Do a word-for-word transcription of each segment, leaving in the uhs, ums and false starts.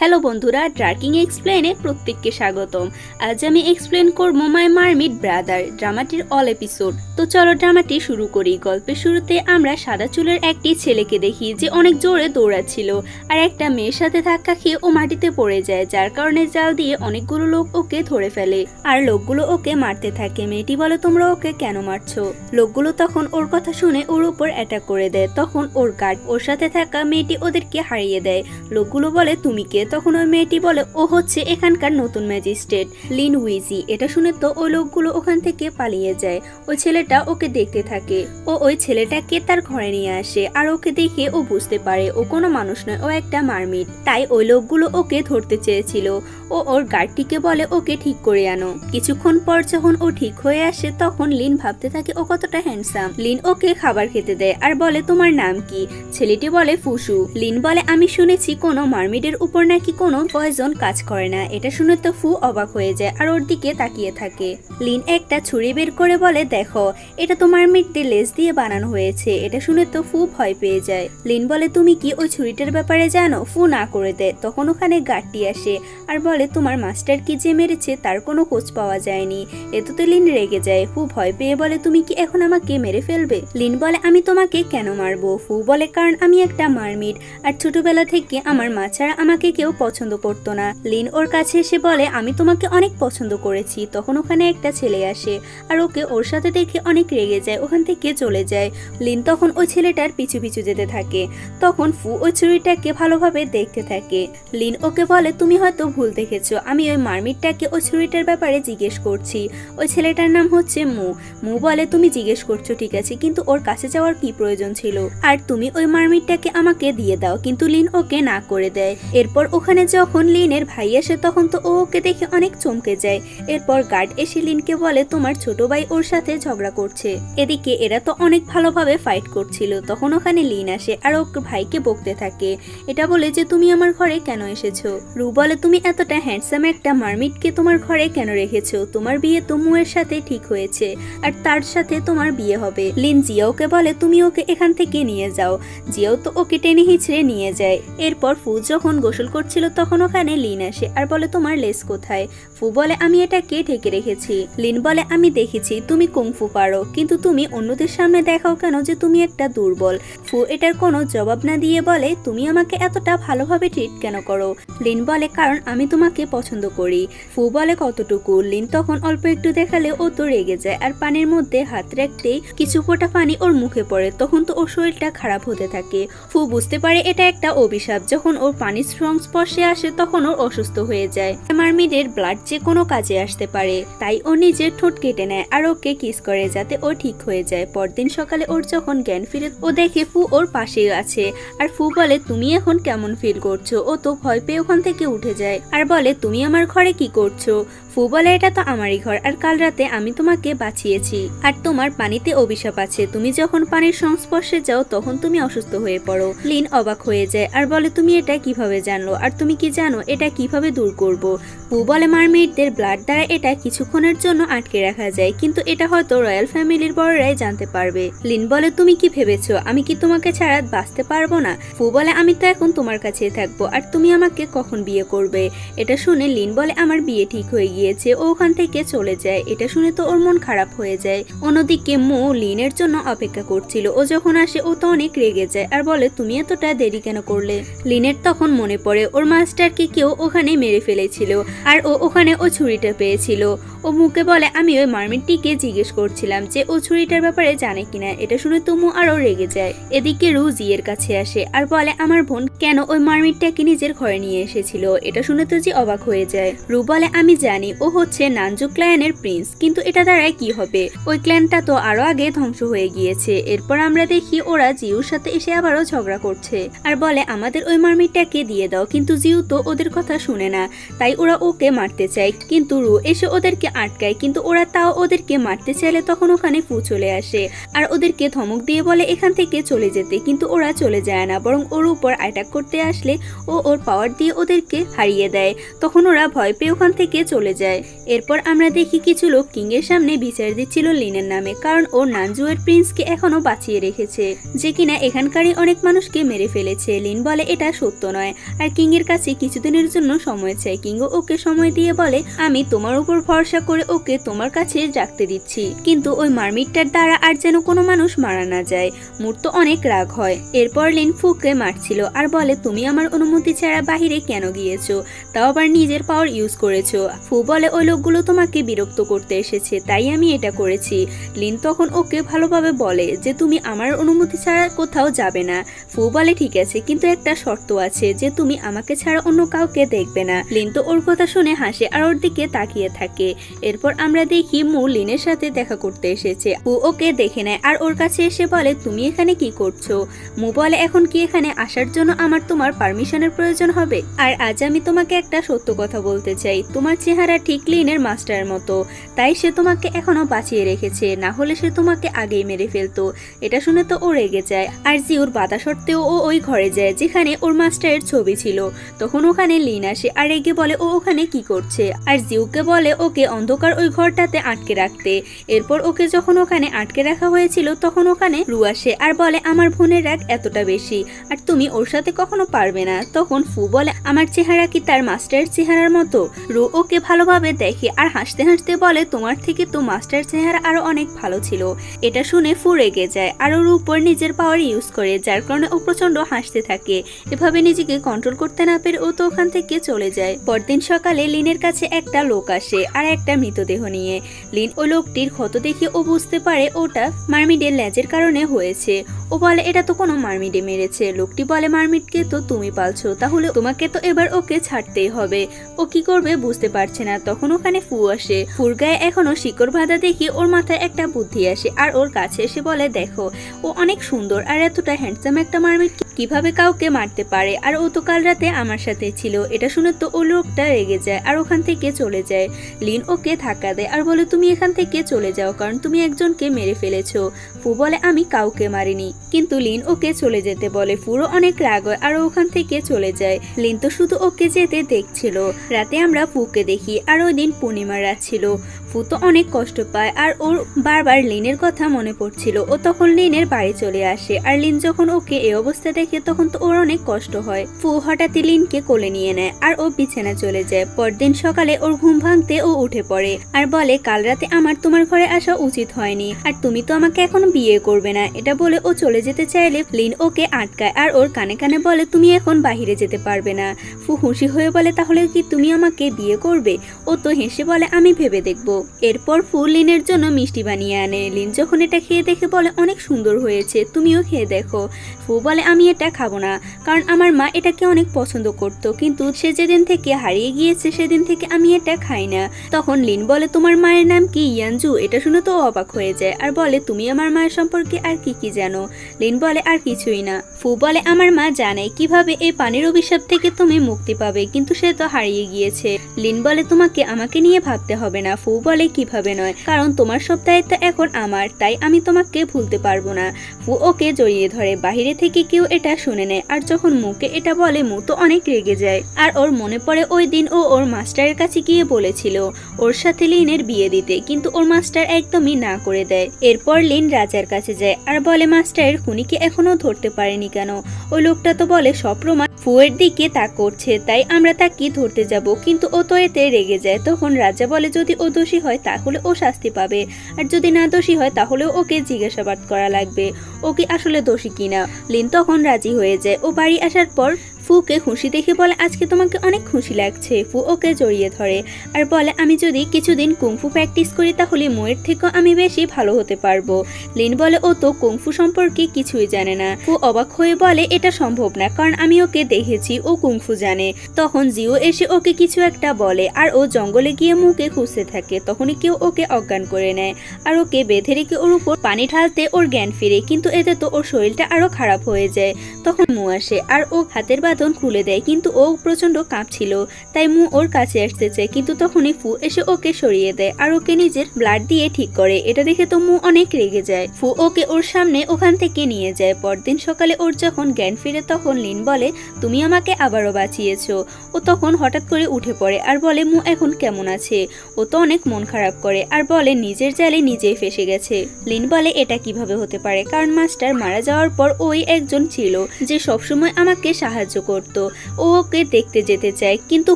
Hello बंधुरा ड्रार्किंग explain प्रत्येकके स्वागतम। आज आमी एक्सप्लेन करब माई मार्मिड ब्रादार ड्रामाटिर अल एपिसोड। तो चलो ड्रामाटी शुरू करी। गल्पेर शुरूते आमरा सादा चुलेर एकटी छेलेके देखी जे अनेक जोरे दौड़ाच्छिलो आर एकटा मेयेर साथे धक्का खेये ओ माटिते पड़े जाय, जार कारणे जाल दिये अनेकगुलो लोक ओके धरे फेले आर लोकगुलो ओके मारते थाके। मेयेटी बले तोमरा ओके केन मारछो? लोकगुलो तखन ओर कथा शुने ओर उपर अटैक करे देय। तखन ओर गार्ड ओर साथे थाका मेयेटी ओदेरके हारिये देय। लोकगुलो बले तुमि के? তখন ওই মেয়েটি বলে ও হচ্ছে এখানকার নতুন ম্যাজিস্ট্রেট লিনউইজি। এটা শুনে তো ওই লোকগুলো ওখান থেকে পালিয়ে যায়। ওই ছেলেটা ওকে দেখতে থাকে ও ওই ছেলেটাকে তার ঘরে নিয়ে আসে আর ওকে দেখে ও বুঝতে পারে ও কোনো মানুষ নয়, ও একটা মারমিট। তাই ওই লোকগুলো ওকে ধরতে চেয়েছিল। ও ওর গার্ডটিকে বলে ওকে ঠিক করে আনো। কিছুক্ষণ পর যখন ও ঠিক হয়ে আসে তখন লিন ভাবতে থাকে ও কতটা হ্যান্ডসাম। লিন ওকে খাবার খেতে দেয় আর বলে তোমার নাম কি? ছেলেটি বলে ফুসু। লিন বলে আমি শুনেছি কোনো মারমিটের উপর নাকি কোনো পয়জন কাজ করে না। এটা শুনে তো ফু অবাক হয়ে যায় আর ওর দিকে তাকিয়ে থাকে। লিন একটা ছুরি বের করে বলে দেখো এটা তোমার মারমিটদের লেজ দিয়ে বানানো হয়েছে। এটা শুনে তো ফু ভয় পেয়ে যায়। লিন বলে তুমি কি ওই ছুরিটার ব্যাপারে জানো? ফু না করে দেয়। তখন ওখানে গার্ডটি আসে আর বলে তোমার মাস্টার কি যে মেরেছে তার কোনো খোঁজ পাওয়া যায়নি। এত তো লিন রেগে যায়। ফু ভয় পেয়ে বলে তুমি কি এখন আমাকে মেরে ফেলবে? লিন বলে আমি তোমাকে কেন মারবো? ফু বলে কারণ আমি একটা মারমিট আর ছোটবেলা থেকে আমার মা ছাড়া আমাকে কেউ পছন্দ করতো না। লিন ওর কাছে এসে বলে আমি তোমাকে অনেক পছন্দ করেছি। তখন ওখানে একটা ছেলে আসে আর ওকে ওর সাথে দেখে অনেক রেগে যায়, ওখান থেকে চলে যায়। লিন তখন ওই ছেলেটার পিছু পিছু যেতে থাকে। তখন ফু ওই ছুরিটাকে ভালোভাবে দেখতে থাকে। লিন ওকে বলে তুমি হয়তো ভুল দেখেছো, আমি ওই মারমিটটাকে ওই ছুরিটার ব্যাপারে জিজ্ঞেস করছি। ওই ছেলেটার নাম হচ্ছে মু। মু বলে তুমি জিজ্ঞেস করছো ঠিক আছে, কিন্তু ওর কাছে যাওয়ার কি প্রয়োজন ছিল? আর তুমি ওই মারমিটটাকে আমাকে দিয়ে দাও। কিন্তু লিন ওকে না করে দেয়। এরপর ওখানে যখন লিনের ভাই আসে তখন তো ওকে দেখে অনেক চমকে যায়। এরপর গার্ড এসে লিনকে বলে তোমার ছোট ভাই ওর সাথে ঝগড়া করছে। এদিকে এরা তো অনেক ভালোভাবে ফাইট করছিল। তখন ওখানে লিন আসে আর ওকে ভাইকে বকতে থাকে। এটা বলে যে তুমি আমার ঘরে কেন এসেছো? রু বলে তুমি এতটা হ্যান্ডসাম একটা মারমিটকে তোমার ঘরে কেন রেখেছো? তোমার বিয়ে তো মুয়ের সাথে ঠিক হয়েছে আর তার সাথে তোমার বিয়ে হবে। লিন জিয়াওকে বলে তুমি ওকে এখান থেকে নিয়ে যাও। জিয়াও তো ওকে টেনে হিঁচড়ে নিয়ে যায়। এরপর ফু যখন গোসল ছিল তখন ওখানে লিন আসে আর বলে তোমার লেজ কোথায়? ফু বলে আমি এটা কে ঢেকে রেখেছি। লিন বলে আমি দেখেছি তুমি কুংফু পারো, কিন্তু তুমি অন্যদের সামনে দেখাও কেন যে তুমি একটা দুর্বল? ফু এটার কোনো জবাব না দিয়ে বলে তুমি আমাকে এতটা ভালোভাবে ট্রিট কেন করো? লিন বলে কারণ আমি তোমাকে পছন্দ করি। ফু বলে কতটুকু? লিন তখন অল্প একটু দেখালে ও তো রেগে যায় আর পানির মধ্যে হাত রাখতেই কিছু ফোঁটা পানি ওর মুখে পড়ে। তখন তো ওর শরীরটা খারাপ হতে থাকে। ফু বুঝতে পারে এটা একটা অভিশাপ। যখন ওর পানির স্পর্শে আসে তখন ওর অসুস্থ হয়ে যায়। মারমিডের ব্লাড যে কোনো কাজে আসতে পারে, তাই ও নিজের ঠোঁট কেটে নেয় আর ওকে কিস করে যাতে ও ঠিক হয়ে যায়। পরদিন সকালে ওর যখন জ্ঞান ফিরে ও দেখে ফু ওর পাশে আছে আর ফু বলে তুমি এখন কেমন ফিল করছো? ও তো ভয় পেয়ে ওখান থেকে উঠে যায় আর বলে তুমি আমার ঘরে কি করছো? ফু বলে এটা তো আমারই ঘর আর কাল রাতে আমি তোমাকে বাঁচিয়েছি আর তোমার পানিতে অভিশাপ আছে। তুমি যখন পানির সংস্পর্শে যাও তখন তুমি অসুস্থ হয়ে পড়ো। লিন অবাক হয়ে যায় আর বলে তুমি এটা কিভাবে জানলো আর তুমি কি জানো এটা কিভাবে দূর করব? ফু বলে মারমিটদের ব্লাড দ্বারা এটা কিছুক্ষণের জন্য আটকে রাখা যায়, কিন্তু এটা হয়তো রয়্যাল ফ্যামিলির বড়রাই জানতে পারবে। লিন বলে তুমি কি ভেবেছো আমি কি তোমাকে ছাড়া বাঁচতে পারবো না? ফু বলে আমি তো এখন তোমার কাছেই থাকবো আর তুমি আমাকে কখন বিয়ে করবে? এটা শুনে লিন বলে আমার বিয়ে ঠিক হয়ে গিয়েছে। ও ওখান থেকে চলে যায়। এটা শুনে তো ওর মন খারাপ হয়ে যায়। অন্যদিকে মো লিনের জন্য অপেক্ষা করছিল। ও যখন আসে ও তো অনেক রেগে যায় আর বলে তুমি এতটা দেরি কেন করলে? লিনের তখন মনে পড়ে ওর মাস্টারকে কেউ ওখানে মেরে ফেলেছিল আর ও ওখানে ও ছুরিটা পেয়েছিল। ও মুকে বলে আমি ওই মারমিটটিকে জিজ্ঞেস করছিলাম যে ও ছুরিটার ব্যাপারে জানে কিনা। এটা শুনে তুমু আরো রেগে যায়। এদিকে রু জিয়ের কাছে আসে আর বলে আমার বোন কেন ওই মারমিটটাকে নিজের ঘরে নিয়ে এসেছিল? এটা শুনে তো জি অবাক হয়ে যায়। রু বলে আমি জানি ও হচ্ছে নানজু ক্ল্যানের প্রিন্স, কিন্তু এটা দ্বারা কি হবে? ওই ক্ল্যানটা তো আরো আগে ধ্বংস হয়ে গিয়েছে। এরপর আমরা দেখি ওরা জিউর সাথে এসে আবারও ঝগড়া করছে আর বলে আমাদের ওই মারমিটটাকে দিয়ে দাও, কিন্তু জিউ তো ওদের কথা শুনে না তাই ওরা ওকে মারতে চায়। কিন্তু রু এসে ওদেরকে আটকায়, কিন্তু ওরা তাও ওদেরকে মারতে চাইলে তখন ওখানে ফু চলে আসে আর ওদেরকে ধমক দিয়ে বলে এখান থেকে চলে যেতে, কিন্তু ওরা চলে যায় না বরং ওর উপর অ্যাটাক অ্যাটাক করতে আসলে ও ওর পাওয়ার দিয়ে ওদেরকে হারিয়ে দেয়। তখন ওরা ভয় পেয়ে ওখান থেকে চলে যায়। এরপর আমরা দেখি কিছু লোক কিংয়ের সামনে বিচার দিচ্ছিল লিনের নামে, কারণ ও নানজুয়ের প্রিন্সকে এখনো বাঁচিয়ে রেখেছে, যে কিনা এখানকারই অনেক মানুষকে মেরে ফেলেছে। লিন বলে এটা সত্য নয়, আর কিংয়ের কাছে কিছুদিনের জন্য সময় চায়। কিংও ওকে সময় দিয়ে বলে, আমি তোমার উপর ভরসা করে ওকে তোমার কাছে রাখতে দিচ্ছি, কিন্তু ওই মারমিটটার দ্বারা আর যেন কোনো মানুষ মারা না যায়। মুর তো অনেক রাগ হয়। এরপর লিন ফুকে মারছিল আর বলে, তুমি আমার অনুমতি ছাড়া বাহিরে কেন গিয়েছো, তাও আবার নিজের পাওয়ার ইউজ করেছো। ফু বলে, ওই লোকগুলো তোমাকে বিরক্ত করতে এসেছে, তাই আমি এটা করেছি। লিন তখন ওকে ভালোভাবে বলে যে তুমি আমার অনুমতি ছাড়া কোথাও যাবে না। ফু বলে ঠিক আছে, কিন্তু একটা শর্ত আছে যে তুমি আমাকে ছাড়া অন্য কাউকে দেখবে না। লিন তো ওর কথা শুনে হাসে আর ওর দিকে তাকিয়ে থাকে। এরপর আমরা দেখি মু লিনের সাথে দেখা করতে এসেছে। ফু ওকে দেখে নেয় আর ওর কাছে এসে বলে, তুমি এখানে কি করছো? মু বলে, এখন কি এখানে আসার জন্য আমার তোমার পারমিশনের প্রয়োজন হবে? আর আজ আমি তোমাকে একটা সত্য কথা বলতে চাই, তোমার চেহারা ঠিক লিনের মাস্টারের মতো, তাই সে তোমাকে এখনো বাঁচিয়ে রেখেছে, না হলে সে তোমাকে আগেই মেরে ফেলতো। এটা শুনে তো ও রেগে যায় আর জিউর বাধা সত্ত্বেও ও ওই ঘরে যায় যেখানে ওর মাস্টারের ছবি ছিল। তখন ওখানে লিন আসে আর রেগে বলে ও ওখানে কি করছে, আর জিউকে বলে ওকে অন্ধকার ওই ঘরটাতে আটকে রাখতে। এরপর ওকে যখন ওখানে আটকে রাখা হয়েছিল তখন ওখানে রু আসে আর বলে, আমার বোনের রাগ এতটা বেশি আর তুমি ওর সাথে কখনো পারবে না। তখন ফু বলে, আমার চেহারা কি তার মাস্টারের চেহারার মতো? রু ওকে ভালোভাবে দেখে আর হাসতে হাসতে বলে, তোমার থেকে তো মাস্টার চেহারা আরো অনেক ভালো ছিল। এটা শুনে ফু রেগে যায় আর ওর উপর নিজের পাওয়ার ইউজ করে, যার কারণে ও প্রচন্ড হাসতে থাকে। এভাবে নিজেকে কন্ট্রোল করতে না পেরে ও তো ওখান থেকে চলে যায়। পরদিন সকালে লিনের কাছে একটা লোক আসে আর একটা মৃতদেহ নিয়ে। লিন ওই লোকটির ক্ষত দেখে ও বুঝতে পারে ওটা মারমিডের লেজের কারণে হয়েছে। ও বলে, এটা তো কোনো মারমিডে মেরেছে। লোকটি বলে, মারমিডকে তো তুমি পালছো, তাহলে তোমাকে তো এবার ওকে ছাড়তেই হবে। ও কি করবে বুঝতে পারছে না। তখন ওখানে ফু আসে। ফুর গায়ে এখনো শিকড় বাঁধা দেখে ওর মাথায় একটা বুদ্ধি আসে আর ওর কাছে এসে বলে, দেখো ও অনেক সুন্দর আর এতটা হ্যান্ডসাম একটা মারমিড কিভাবে কাউকে মারতে পারে, আর ও তো কাল রাতে আমার সাথে ছিল। এটা শুনে তো ও লোকটা রেগে যায় আর ওখান থেকে চলে যায়। লিন ওকে ধাক্কা দেয় আর বলে, তুমি এখান থেকে চলে যাও, কারণ তুমি একজনকে মেরে ফেলেছো। ফু বলে, আমি কাউকে মারিনি। কিন্তু লিন ওকে চলে যেতে বলে। ফুরো অনেক রাগ হয় আর ওখান থেকে চলে যায়। লিন তো শুধু ওকে যেতে দেখছিল। রাতে আমরা ফুকে দেখি আর ওই দিন পূর্ণিমার রাত ছিল। ফু তো অনেক কষ্ট পায় আর ওর বারবার লিনের কথা মনে পড়ছিল। ও তখন লিনের বাড়ি চলে আসে আর লিন যখন ওকে এই অবস্থা দেখে তখন তো ওর অনেক কষ্ট হয়। ফু হঠাৎই লিনকে কোলে নিয়ে নেয় আর ও বিছানা চলে যায়। পরদিন সকালে ওর ঘুম ভাঙতে ও উঠে পড়ে আর বলে, কাল রাতে আমার তোমার ঘরে আসা উচিত হয়নি, আর তুমি তো আমাকে এখন বিয়ে করবে না। এটা বলে ও চলে যেতে চাইলে লিন ওকে আটকায় আর ওর কানে কানে বলে, তুমি এখন বাহিরে যেতে পারবে না। ফু খুশি হয়ে বলে, তাহলে কি তুমি আমাকে বিয়ে করবে? ও তো হেসে বলে, আমি ভেবে দেখবো। এরপর ফু লিনের জন্য মিষ্টি বানিয়ে আনে। লিন যখন এটা খেয়ে দেখে বলে, অনেক সুন্দর হয়েছে, তুমিও খেয়ে দেখো। ফু বলে, আমি এটা খাবো না, কারণ আমার মা এটাকে অনেক পছন্দ করত, কিন্তু সে যেদিন থেকে হারিয়ে গিয়েছে সেদিন থেকে আমি এটা খাই না। তখন লিন বলে, তোমার মায়ের নাম কি ইয়ানজু? এটা শুনে তো অবাক হয়ে যায় আর বলে, তুমি আমার মায়ের সম্পর্কে আর কি কি জানো? লিন বলে, আর কিছুই না। ফু বলে, আমার মা জানে কিভাবে এই পানির অভিশাপ থেকে তুমি মুক্তি পাবে, কিন্তু সে তো হারিয়ে গিয়েছে। লিন বলে, তোমাকে আমাকে নিয়ে ভাবতে হবে না। ফু বলে, কিভাবে নয়, কারণ তোমার সব দায়িত্ব এখন আমার, তাই আমি তোমাকে ভুলতে পারবো না। ফু ওকে জড়িয়ে ধরে। বাহিরে থেকে কেউ এটা শুনে নেয় আর যখন মুকে এটা বলে মু তো অনেক রেগে যায় আর ওর মনে পড়ে ওই দিন ও ওর মাস্টারের কাছে গিয়ে বলেছিল ওর সাথে লিনের বিয়ে দিতে, কিন্তু ওর মাস্টার একদমই না করে দেয়। এরপর লিন রাজার কাছে যায় আর বলে, মাস্টারের খুনিকে এখনো ধরতে পারেনি কেন? ওই লোকটা তো বলে সব প্রমাণ ফুয়ের দিকে তাক করছে, তাই আমরা তাকে ধরতে যাব, কিন্তু ও তো এতে রেগে যায়। তখন রাজা বলে, যদি ও দোষী হয় তাহলে ও শাস্তি পাবে, আর যদি না দোষী হয় তাহলেও ওকে জিজ্ঞাসাবাদ করা লাগবে, ও কি আসলে দোষী কিনা। লিন তখন রাজি হয়ে যায়। ও বাড়ি আসার পর ফুকে খুশি দেখে বলে, আজকে তোমাকে অনেক খুশি লাগছে। ফু ওকে জড়িয়ে ধরে আর বলে, আমি যদি কিছুদিন কুংফু প্র্যাকটিস করি তাহলে মোয়ের থেকেও আমি বেশি ভালো হতে পারবো। লিন বলে, ও তো কুংফু সম্পর্কে কিছুই জানে না। ফু অবাক হয়ে বলে, এটা সম্ভব না, কারণ আমি ওকে দেখেছি, ও কুংফু জানে। তখন জিও এসে ওকে কিছু একটা বলে আর ও জঙ্গলে গিয়ে মুকে খুঁজতে থাকে। তখনই কেউ ওকে অজ্ঞান করে নেয় আর ওকে বেঁধে রেখে ওর উপর পানি ঢালতে ওর জ্ঞান ফিরে, কিন্তু এতে তো ওর শরীরটা আরো খারাপ হয়ে যায়। তখন মু আসে আর ও হাতের বাদ साधन खुले देय किन्तु ओ प्रचंड काँपछिलो ताई मु ओर काछे आसतेछे किन्तु तखोनी फू एसे ओके सरिये देय आर ओके निजेर ब्लाड दिये ठीक करे। एटा देखे तो मु अनेक रेगे जाय। फू ओके ओर सामने ओखान थेके निये जाय। परदिन सकाले ओर जखन ज्ञान फिरे तखन लीन बोले तुमी आमाके आबारो बाँचिয়েছো। ओ तखन हठात् करे उठे पड़े आर बोले मु एखन केमन आछे। ओ तो अनेक मन खराब करे आर बोले निजेर जाले निजेई फेसे गेछे। लीन बोले एटा किभाबे होते पारे कारण मास्टर मारा जाओयार पर ओई एकजन छिलो जे सब समय आमाके साहाज्य करत। ओ ओके देखते जेते चाय किन्तु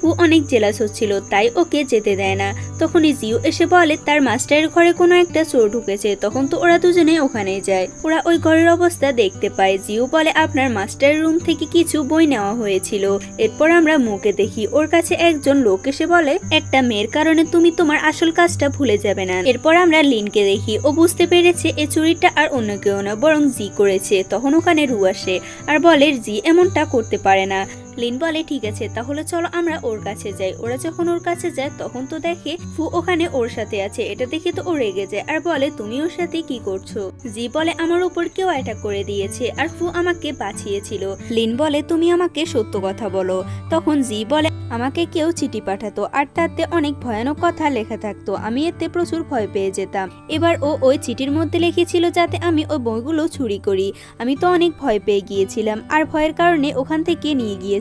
फू अनेक जेलास होच्छिलो ताई ओके जेते देय ना। तखोनी जिउ एसे बोले तार मास्टारेर घरे कोनो एकटा चोर ढुकेछे। तखन तो ओरा दुजोनेई ओखानेई जाय। ओरा ओई घरेर अवस्था देखते पाय। जिउ बोले आपनार मास्टारेर रूम थेके किछु बोई नेওয়া হয়েছিল। এরপর আমরা মুকে দেখি ওর কাছে একজন লোক এসে বলে একটা মেয়ের কারণে তুমি তোমার আসল কাজটা ভুলে যাবে না। এরপর আমরা লিনকে দেখি ও বুঝতে পেরেছে এই চুরিটা আর অন্য কেউ না বরং জি করেছে। তখন ওখানে রু আসে আর বলে জি এমনটা করতে পারে না। লিন বলে ঠিক আছে তাহলে চলো আমরা ওর কাছে যাই। ওরা যখন ওর কাছে যায় তখন তো দেখে ফু ওখানে ওর সাথে আছে। এটা দেখে তো ও রেগে যায় আর বলে তুমি ওর সাথে কি করছো। জি বলে আমার উপর কেউ অ্যাটাক করে দিয়েছে আর ফু আমাকে বাঁচিয়েছিল। লিন বলে তুমি আমাকে সত্য কথা বলো। তখন জি বলে আমাকে কেউ চিঠি পাঠাতো আর তাতে অনেক ভয়ানক কথা লেখা থাকতো। আমি এতে প্রচুর ভয় পেয়ে যেতাম। এবার ও ওই চিঠির মধ্যে লিখেছিল যাতে আমি ওই বইগুলো চুরি করি। আমি তো অনেক ভয় পেয়ে গিয়েছিলাম আর ভয়ের কারণে ওখান থেকে নিয়ে গিয়ে।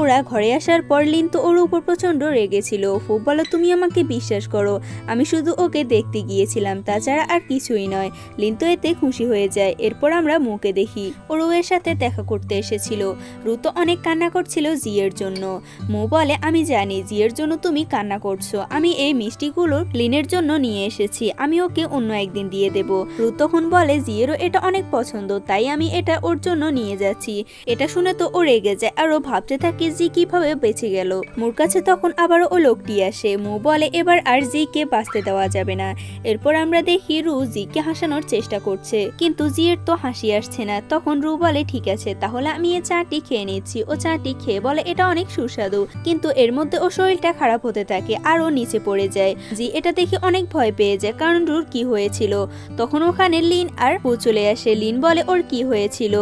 ওরা ঘরে আসার পর লিন তো ওর উপর প্রচন্ড রেগেছিল। ফু বলো তুমি আমাকে বিশ্বাস করো আমি শুধু ওকে দেখতে গিয়েছিলাম তাছাড়া আর কিছুই নয়। লিন তো এতে খুশি হয়ে যায়। এরপর আমরা মুকে দেখি ওর ওর সাথে দেখা করতে এসেছিল। রু তো অনেক কান্না করছিল জিয়ের জন্য। মু বলে আমি জানি জিয়ের জন্য তুমি কান্না করছো। আমি এই মিষ্টিগুলো লিনের জন্য নিয়ে এসেছি। আমি ওকে অন্য একদিন দিয়ে দেব। রু তখন বলে জিয়েরও এটা অনেক পছন্দ তাই আমি এটা ওর জন্য নিয়ে যাচ্ছি। এটা শুনে তো ও রেগে যায় আর ভাবতে থাকে জি কিভাবে বেঁচে গেল। মুর কাছে তখন আবারও ও লোকটি আসে। মু বলে এবার আর জি কে বাঁচতে দেওয়া যাবে না। এরপর আমরা দেখি রু জিকে হাসানোর চেষ্টা করছে কিন্তু জিয়ের তো হাসি আসছে না। তখন রু বলে ঠিক আছে তাহলে আমি এই চাটি খেয়ে নিচ্ছি। ও চাটি খেয়ে বলে এটা অনেক সুস্বাদু কিন্তু এর মধ্যে ও শরীরটা খারাপ হতে থাকে আর ও নিচে পড়ে যায়। জি এটা দেখে অনেক ভয় পেয়ে যায় কারণ রুর কি হয়েছিল। তখন ওখানে লিন আর ফু চলে আসে। লিন বলে ওর কি হয়েছিল।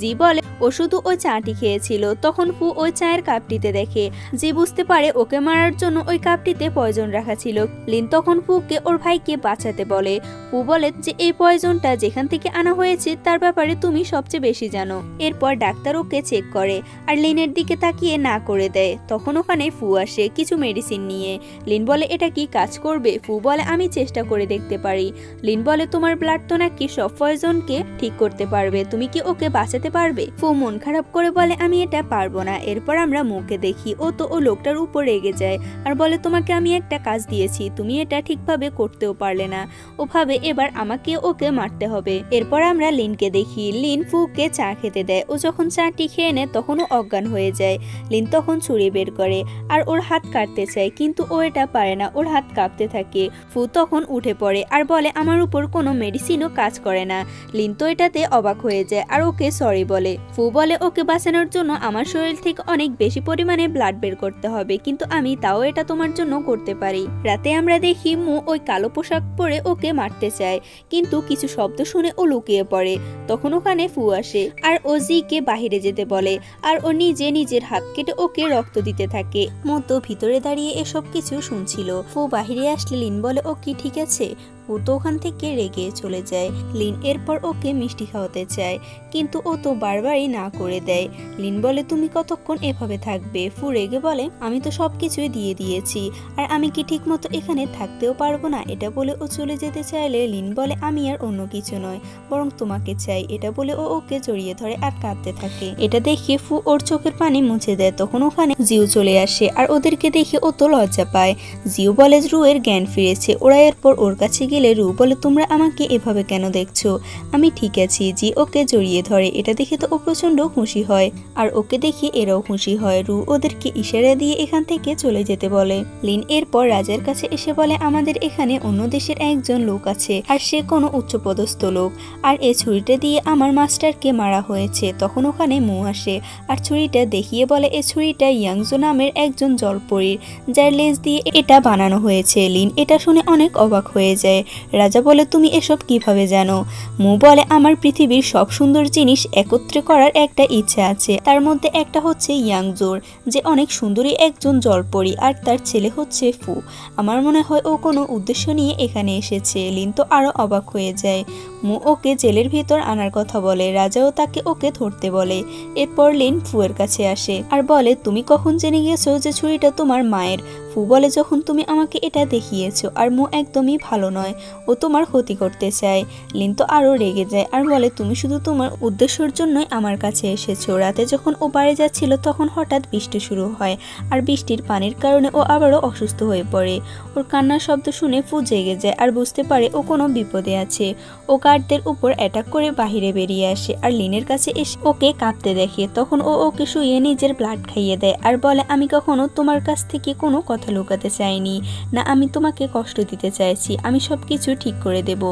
জি বলে ও শুধু ও চাটি খেয়েছিল। তখন ফু ওই চায়ের কাপটিতে দেখে জি বুঝতে পারে ওকে মারার জন্য ওই কাপটিতে পয়জন রাখা ছিল। লিন তখন ফুকে ওর ভাইকে বাঁচাতে বলে। ফু বলে যে এই পয়জনটা যেখান থেকে আনা হয়েছে তার ব্যাপারে তুমি সবচেয়ে বেশি জানো। এরপর ডাক্তার ওকে চেক করে আর লিনের দিকে তাকিয়ে না করে দেয়। তখন ওখানে ফু আসে কিছু মেডিসিন নিয়ে। লিন বলে এটা কি কাজ করবে। ফু বলে আমি চেষ্টা করে দেখতে পারি। লিন বলে তোমার ব্লাড তো নাকি সব পয়জনকে ঠিক করতে পারবে তুমি কি ওকে বাঁচাতে পারবে। ফু মন খারাপ করে বলে আমি এটা পারবো না। এরপর আমরা মুকে দেখি ও তো ও লোকটার উপর রেগে যায় আর বলে তোমাকে আমি একটা কাজ দিয়েছি তুমি এটা ঠিকভাবে করতেও পারলে না। ও ভাবে এবার আমাকে ওকে মারতে হবে। এরপর আমরা লিনকে দেখি। লিন ফুকে চা খেতে দেয়। ও যখন চাটি খেয়ে নেয় তখন ও অজ্ঞান হয়ে যায়। লিন তখন ছুরি বের করে আর ওর হাত কাটতে চায় কিন্তু ও এটা পারে না। ওর হাত কাঁপতে থাকে। ফু তখন উঠে পড়ে আর বলে আমার উপর কোনো মেডিসিনও কাজ করে না। লিন তো এটাতে অবাক হয়ে যায় আর ওকে সরি বলে। ফু বলে ওকে বাঁচানোর জন্য আমার শরীর থেকে অনেক বেশি পরিমাণে ব্লাড বের করতে হবে কিন্তু আমি তাও এটা তোমার জন্য করতে পারি। রাতে আমরা দেখি মু ওই কালো পোশাক পরে ওকে মারতে চায় কিন্তু কিছু শব্দ শুনে ও লুকিয়ে পড়ে। তখন ওখানে ফু আসে আর ও জিকে বাহিরে যেতে বলে আর ও নিজে নিজের হাত কেটে ওকে রক্ত দিতে থাকে। মু তো ভিতরে দাঁড়িয়ে এসব কিছু শুনছিল। ফু বাহিরে আসলে লিন বলে ও কি ঠিক আছে। ফু তো ওখান থেকে রেগে চলে যায়। লিন এরপর ওকে মিষ্টি খাওয়াতে চায় কিন্তু ও তো বারবারই না করে দেয়। লিন বলে তুমি কতক্ষণ এভাবে থাকবে। ফু রেগে বলে আমি তো সব কিছুই দিয়ে দিয়েছি আর আমি কি ঠিক মতো এখানে থাকতেও পারবো না। এটা বলে ও চলে যেতে চাইলে লিন বলে আমি আর অন্য কিছু নয় বরং তোমাকে চাই। এটা বলে ও ওকে জড়িয়ে ধরে আর কাঁদতে থাকে। এটা দেখে ফু ওর চোখের পানি মুছে দেয়। তখন ওখানে জিউ চলে আসে আর ওদেরকে দেখে ও তো লজ্জা পায়। জিউ বলে রু এর জ্ঞান ফিরেছে। ওরা এরপর ওর কাছে গেলে রু বলে তোমরা আমাকে এভাবে কেন দেখছো আমি ঠিক আছি। জি ওকে জড়িয়ে ধরে। এটা দেখে তো ও প্রচন্ড খুশি হয় আর ওকে দেখে এরাও খুশি হয়। রু ওদেরকে ইশারা দিয়ে এখান থেকে চলে যেতে বলে। লিন এরপর রাজার কাছে এসে বলে আমাদের এখানে অন্য দেশের একজন লোক আছে আর সে কোনো উচ্চপদস্থ লোক আর এই ছুরিটা দিয়ে আমার মাস্টারকে মারা হয়েছে। তখন ওখানে মু আসে আর ছুরিটা দেখিয়ে বলে এই ছুরিটা ইয়াংজো নামের একজন জলপরীর যার লেজ দিয়ে এটা বানানো হয়েছে। লিন এটা শুনে অনেক অবাক হয়ে যায়। রাজা বলে, তুমি এসব কিভাবে জানো? মু বলে, আমার পৃথিবীর সব সুন্দর জিনিস একত্রে করার একটা ইচ্ছা আছে, তার মধ্যে একটা হচ্ছে ইয়াংজোর, যে অনেক সুন্দরী একজন জলপরী, আর তার ছেলে হচ্ছে ফু। আমার মনে হয় ও কোনো উদ্দেশ্য নিয়ে এখানে এসেছে। লিন তো আরো অবাক হয়ে যায়। মু ওকে জেলের ভিতর আনার কথা বলে, রাজাও তাকে ওকে ধরতে বলে। এরপর লিন ফুয়ের কাছে আসে আর বলে, তুমি কখন জেনে গিয়েছো যে ছুরিটা তোমার মায়ের? ফু বলে, যখন তুমি আমাকে এটা দেখিয়েছো। আর মু একদমই ভালো নয়, ও তোমার ক্ষতি করতে চায়। লিন তো আরও রেগে যায় আর বলে, তুমি শুধু তোমার উদ্দেশ্যের জন্যই আমার কাছে এসেছো। রাতে যখন ও বাড়ি যাচ্ছিল তখন হঠাৎ বৃষ্টি শুরু হয়, আর বৃষ্টির পানির কারণে ও আবারও অসুস্থ হয়ে পড়ে। ওর কান্নার শব্দ শুনে ফু জেগে যায় আর বুঝতে পারে ও কোনো বিপদে আছে। ও গার্ডদের উপর অ্যাটাক করে বাহিরে বেরিয়ে আসে আর লিনের কাছে এসে ওকে কাঁপতে দেখে। তখন ও ওকে শুয়ে নিজের ব্লাড খাইয়ে দেয় আর বলে, আমি কখনো তোমার কাছ থেকে কোনো কথা লুকাতে চাইনি, না আমি তোমাকে কষ্ট দিতে চাইছি, আমি সব কিছু ঠিক করে দেব।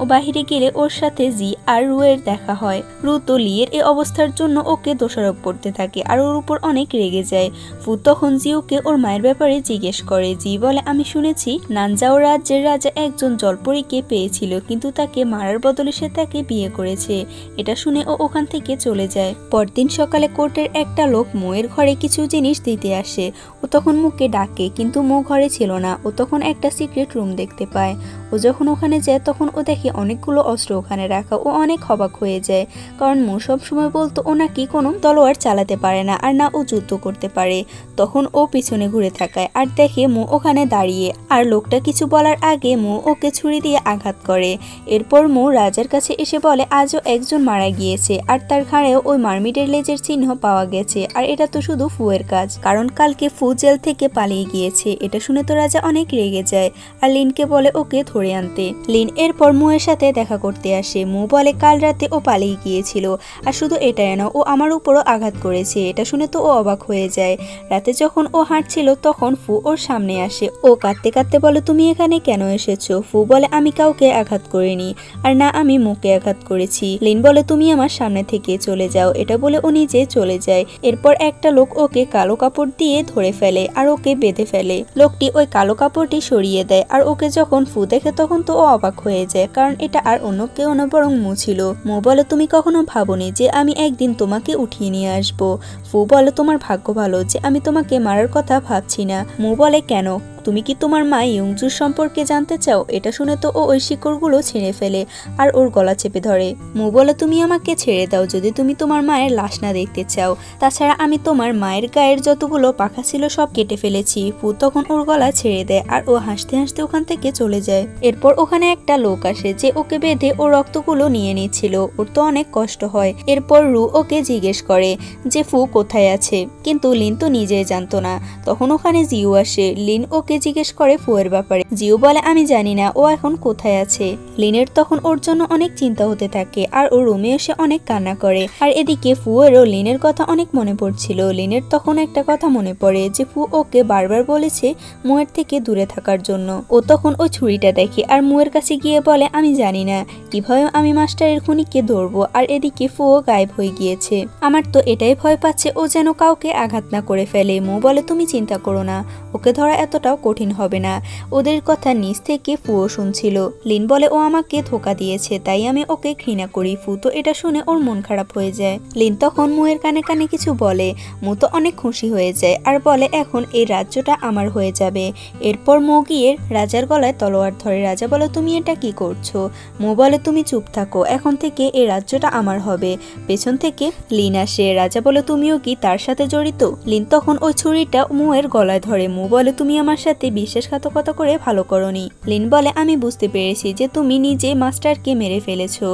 ও বাহিরে গেলে ওর সাথে জি আর রুয়ের দেখা হয়। রু তো লিয়ের এই অবস্থার জন্য ওকে দোষারোপ করতে থাকে আর ওর উপর অনেক রেগে যায়। ফু তখন জিউকে ওর মায়ের ব্যাপারে জিজ্ঞেস করে। জি বলে, আমি শুনেছি নানজাও রাজ্যের রাজা একজন জলপরীকে পেয়েছিল, কিন্তু তাকে মারার বদলে সে তাকে বিয়ে করেছে। এটা শুনে ও ওখান থেকে চলে যায়। পরদিন সকালে কোর্টের একটা লোক মোয়ের ঘরে কিছু জিনিস দিতে আসে। ও তখন মুকে ডাকে, কিন্তু মো ঘরে ছিল না। ও তখন একটা সিক্রেট রুম দেখতে পায়। ও যখন ওখানে যায় তখন ও দেখে অনেকগুলো অস্ত্র ওখানে রাখা। ও অনেক অবাক হয়ে যায়, কারণ মো সবসময় বলতো ও নাকি কোনো তলোয়ার চালাতে পারে না, আর না ও যুদ্ধ করতে পারে। তখন ও পিছনে ঘুরে থাকায় আর দেখে মো ওখানে দাঁড়িয়ে, আর লোকটা কিছু বলার আগে মো ওকে ছুরি দিয়ে আঘাত করে। এরপর মো রাজার কাছে এসে বলে, আজও একজন মারা গিয়েছে, আর তার ঘাড়েও ওই মারমিডের লেজের চিহ্ন পাওয়া গেছে, আর এটা তো শুধু ফুয়ের কাজ, কারণ কালকে ফু জেল থেকে পালিয়ে গিয়েছে। এটা শুনে তো রাজা অনেক রেগে যায় আর লিনকে বলে ওকে ধরে আনতে। লিন এরপর মুয়ের সাথে দেখা করতে আসে। মু বলে, কাল রাতে ও পালিয়ে গিয়েছিল, আর শুধু এটাই না, ও আমার উপরও আঘাত করেছে। এটা শুনে তো ও অবাক হয়ে যায়। রাতে যখন ও হাঁটছিল তখন ফু ওর সামনে আসে। ও কাঁদতে কাঁদতে বলে, তুমি এখানে কেন এসেছো? ফু বলে, আমি কাউকে আঘাত করিনি, আর না আমি মুকে আঘাত করেছি। লিন বলে, তুমি আমার সামনে থেকে চলে যাও। এটা বলে ও নিজে চলে যায়। এরপর একটা লোক ওকে কালো কাপড় দিয়ে ধরে ফেলে আর ওকে বেঁধে ফেলে। লোকটি ওই কালো কাপড়টি সরিয়ে দেয়, আর ওকে যখন ফু দেখে তখন তো ও অবাক হয়ে যায়, কারণ এটা আর অন্য কেউ না বরং মু ছিল। মু বলে, তুমি কখনো ভাবনি যে আমি একদিন তোমাকে উঠিয়ে নিয়ে আসবো? ফু বলে, তোমার ভাগ্য ভালো যে আমি তোমাকে মারার কথা ভাবছি না। মু বলে, কেন? তুমি কি তোমার মা ইয়ংজুর সম্পর্কে জানতে চাও? এটা শুনে তো ও ওই শিকড়গুলো ছিঁড়ে ফেলে আর ওর গলা চেপে ধরে। মু বলে, তুমি আমাকে ছেড়ে দাও যদি তুমি তোমার মায়ের লাশ না দেখতে চাও, তাছাড়া আমি তোমার মায়ের গায়ের যতগুলো পাখা ছিল সব কেটে ফেলেছি। ফু তখন ওর গলা ছেড়ে দেয় আর ও হাসতে হাসতে ওখান থেকে চলে যায়। এরপর ওখানে একটা লোক আসে যে ওকে বেঁধে ও রক্তগুলো নিয়ে নিচ্ছিল। ওর তো অনেক কষ্ট হয়। এরপর রু ওকে জিজ্ঞেস করে যে ফু কোথায় আছে, কিন্তু লিন তো নিজে জানতো না। তখন ওখানে জিউ আসে। লিন ওকে জিজ্ঞেস করে ফুয়ের ব্যাপারে। জিউ বলে, আমি জানি না ও এখন কোথায় আছে। লিনের তখন ওর জন্য অনেক চিন্তা হতে থাকে আর ও রুমে এসে অনেক কান্না করে। আর এদিকে ফুয়েরও লিনের কথা অনেক মনে পড়ছিল। লিনের তখন একটা কথা মনে পড়ে যে ফু ওকে বারবার বলেছে মুয়ের থেকে দূরে থাকার জন্য। ও তখন ওই ছুরিটা দেখে আর মুয়ের কাছে গিয়ে বলে, আমি জানি না কিভাবে আমি মাস্টারের খুনিকে ধরবো। আর এদিকে ফুও গায়েব হয়ে গিয়েছে। আমার তো এটাই ভয় পাচ্ছে ও যেন কাউকে আঘাত না করে ফেলে। মু বলে, তুমি চিন্তা করো না, ওকে ধরা এতটাও কঠিন হবে না। ওদের কথা নিজ থেকে ফুও শুনছিল। লিন বলে, ও আমাকে ধোকা দিয়েছে, তাই আমি ওকে ঘৃণা করি। ফু তো এটা শুনে ওর মন খারাপ হয়ে যায়। লিন তখন মুয়ের কানে কানে কিছু বলে। মু তো অনেক খুশি হয়ে যায় আর বলে, এখন এই রাজ্যটা আমার হয়ে যাবে। এরপর মু গিয়ে রাজার গলায় তলোয়ার ধরে। রাজা বলে, তুমি এটা কি করছো? মু বলে, তুমি চুপ থাকো, এখন থেকে এই রাজ্যটা আমার হবে। পেছন থেকে লিন আসে। রাজা বলে, তুমিও কি তার সাথে জড়িত? লিন তখন ওই ছুরিটা মুয়ের গলায় ধরে। মু বলে, তুমি আমার সাথে বিশ্বাসঘাতকতা করে ভালো করনি। লিন বলে, আমি বুঝতে পেরেছি যে তুমি নিজে মাস্টারকে মেরে ফেলেছো।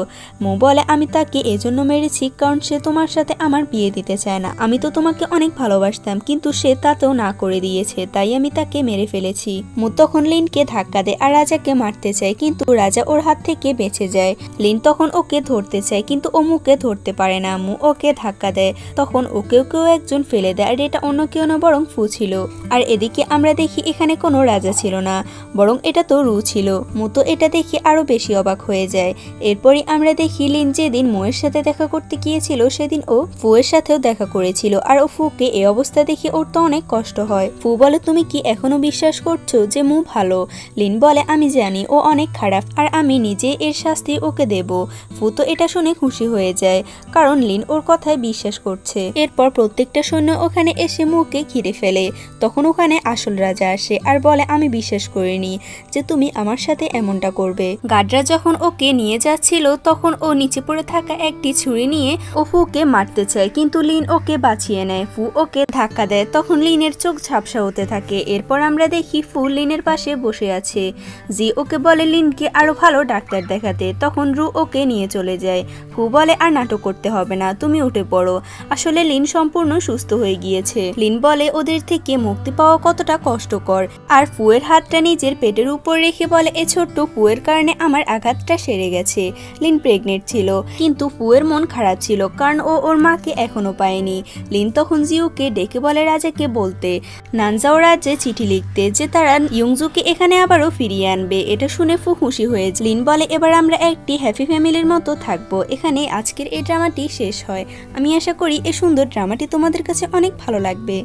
মু বলে, আমি তাকে এজন্য মেরেছি কারণ সে তোমার সাথে আমার বিয়ে দিতে চায় না। আমি তো তোমাকে অনেক ভালোবাসতাম, কিন্তু সে তাতেও না করে দিয়েছে, তাই আমি তাকে মেরে ফেলেছি। মু তখন লিনকে ধাক্কা দেয় আর রাজাকে মারতে চায়, কিন্তু রাজা ওর হাত থেকে বেঁচে যায়। লিন তখন ওকে ধরতে চায়, কিন্তু ও মুকে ধরতে পারে না। মু ওকে ধাক্কা দেয়। তখন ওকে কেউ কেউ একজন ফেলে দেয়, আর এটা অন্য কেউ না বরং ফু ছিল। আর এদিকে আমরা দেখি এখানে কোনো রাজা ছিল না, বরং এটা তো রু ছিল। মতো এটা দেখে আরও বেশি অবাক হয়ে যায়। এরপরই আমরা দেখি লিন যেদিন মোয়ের সাথে দেখা করতে গিয়েছিল সেদিন ও ফুয়ের সাথেও দেখা করেছিল। আর ও ফুকে এই অবস্থা দেখে ওর তো অনেক কষ্ট হয়। ফু বলে, তুমি কি এখনো বিশ্বাস করছো যে মু ভালো? লিন বলে, আমি জানি ও অনেক খারাপ, আর আমি নিজে এর শাস্তি ওকে দেব। ফু তো এটা শুনে খুশি হয়ে যায়, কারণ লিন ওর কথায় বিশ্বাস করছে। এরপর প্রত্যেকটা সৈন্য ওখানে এসে মুকে ঘিরে ফেলে। তখন ওখানে আসল রাজা আসে আর বলে, আমি বিশ্বাস করিনি যে তুমি আমার সাথে এমনটা করবে। গার্ডরা যখন ওকে নিয়ে যাচ্ছিল তখন ও নিচে পড়ে থাকা একটি ছুরি নিয়ে ও ফুকে মারতে চায়, কিন্তু লিন ওকে বাঁচিয়ে নেয়। ফু ওকে ধাক্কা দেয়, তখন লিনের চোখ ঝাপসা হতে থাকে। এরপর আমরা দেখি ফু লিনের পাশে বসে আছে। জি ওকে বলে লিনকে আরো ভালো ডাক্তার দেখাতে। তখন রু ওকে নিয়ে চলে যায়। ফু বলে, আর নাটক করতে হবে না, তুমি উঠে পড়ো। আসলে লিন সম্পূর্ণ সুস্থ হয়ে গিয়েছে। লিন বলে, ওদের থেকে মুক্তি পাওয়া কতটা কষ্টকর। আর ফুয়ের হাতটা নিজের পেটের উপর রেখে বলে, এ ছোট্ট ফুয়ের কারণে আমার আঘাতটা সেরে গেছে। লিন প্রেগনেন্ট ছিল, কিন্তু ফুয়ের মন খারাপ ছিল কারণ ও ওর মাকে এখনো পায়নি। লিন তখন জিউকে ডেকে বলে রাজাকে বলতে নানজাও রাজ্যে চিঠি লিখতে যে তারা ইয়ংজুকে এখানে আবারও ফিরিয়ে আনবে। এটা শুনে ফু খুশি হয়ে লিন বলে, এবার আমরা একটি হ্যাপি ফ্যামিলির মতো থাকবো। এখানে আজকের এই ড্রামাটি শেষ হয়। আমি আশা করি এই সুন্দর ড্রামাটি তোমাদের কাছে অনেক ভালো লাগবে।